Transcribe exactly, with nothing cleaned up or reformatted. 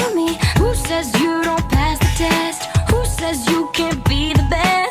to me? Who says you don't pass the test? Who says you can't be the best?